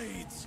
blades.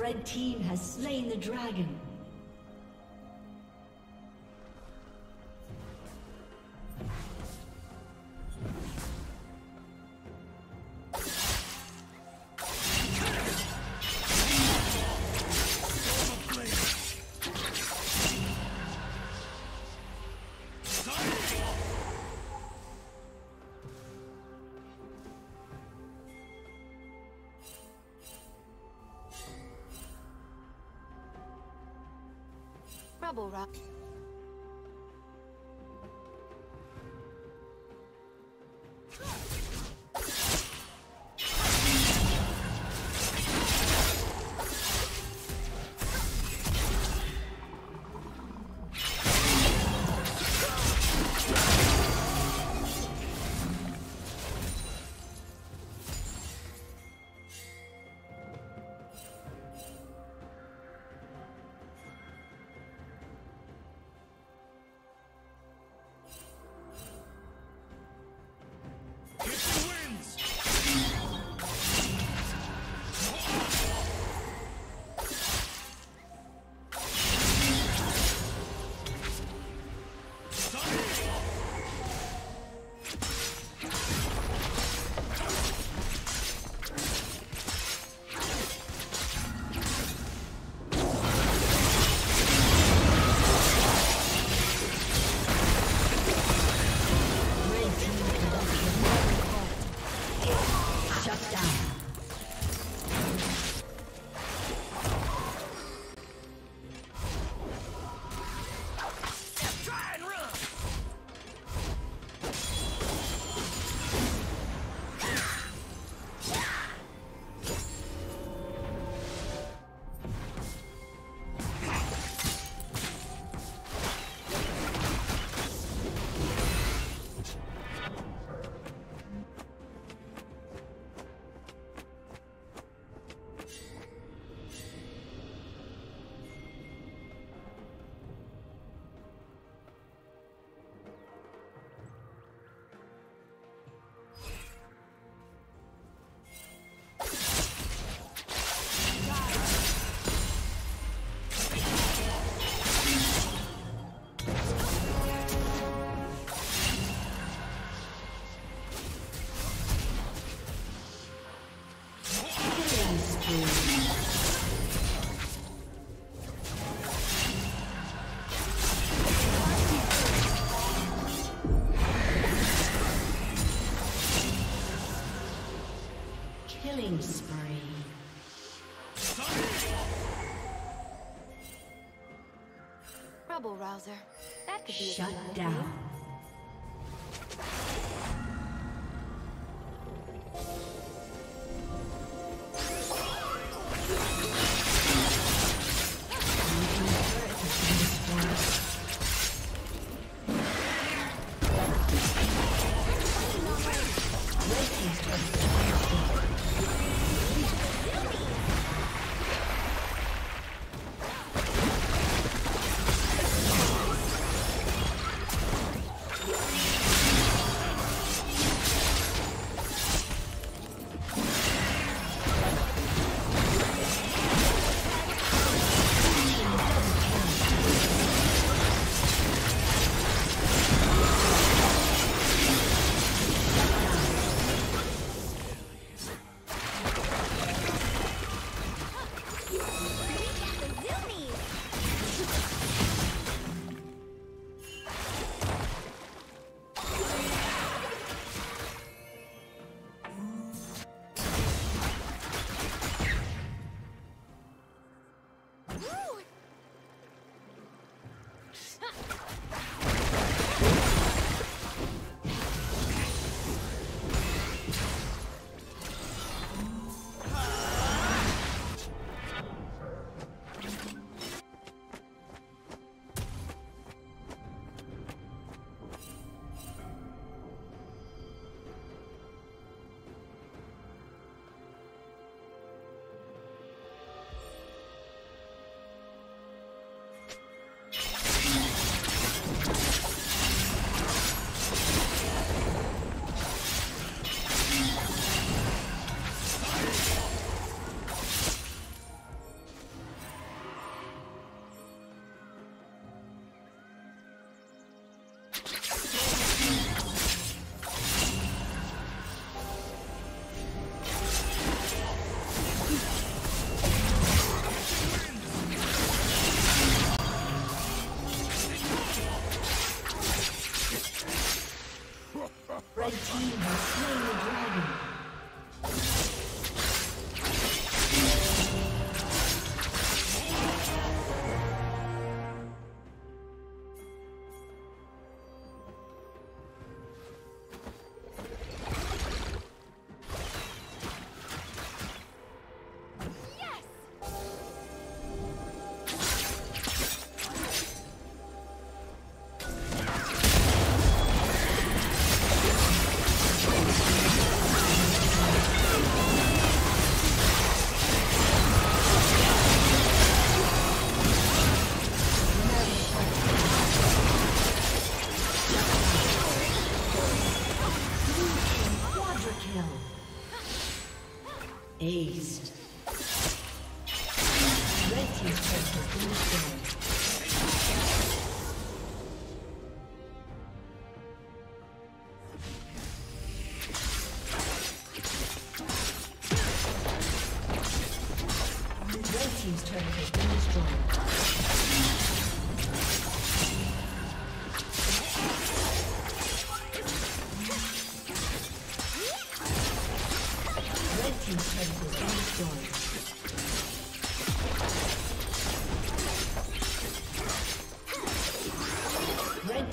Red team has slain the dragon. Double rock. Killing spree. Rubble rouser. That could be shut down.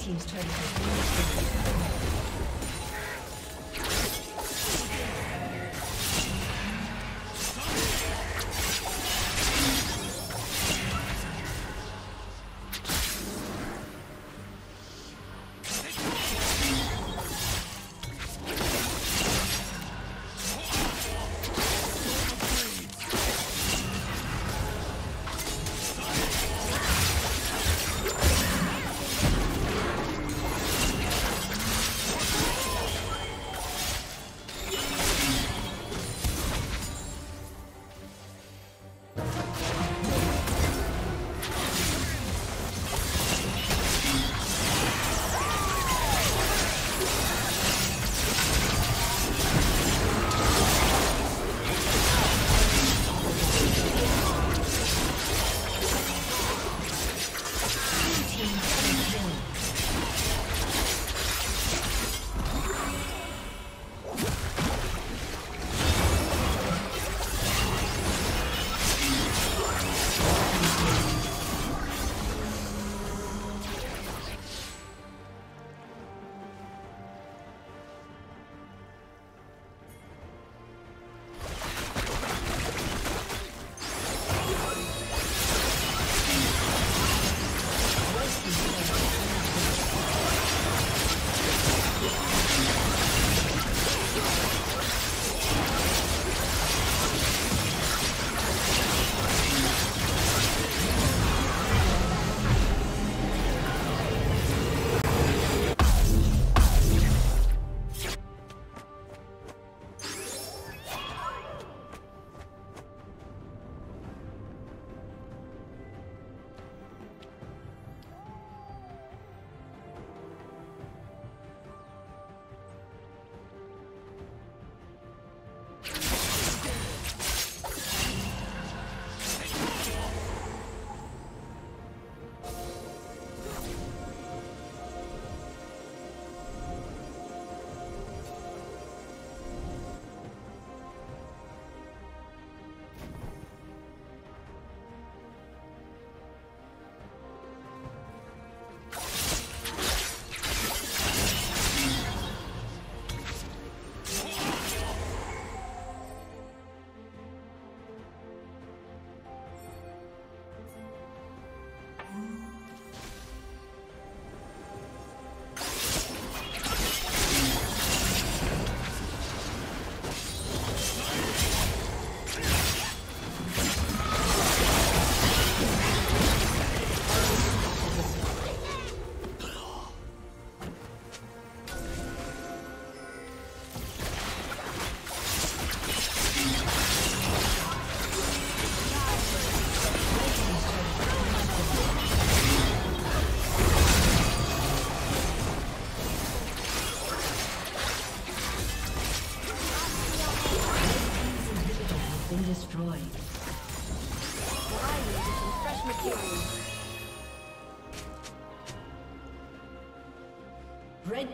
Team's turn to been destroyed. I needed some fresh material. Red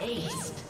Aced.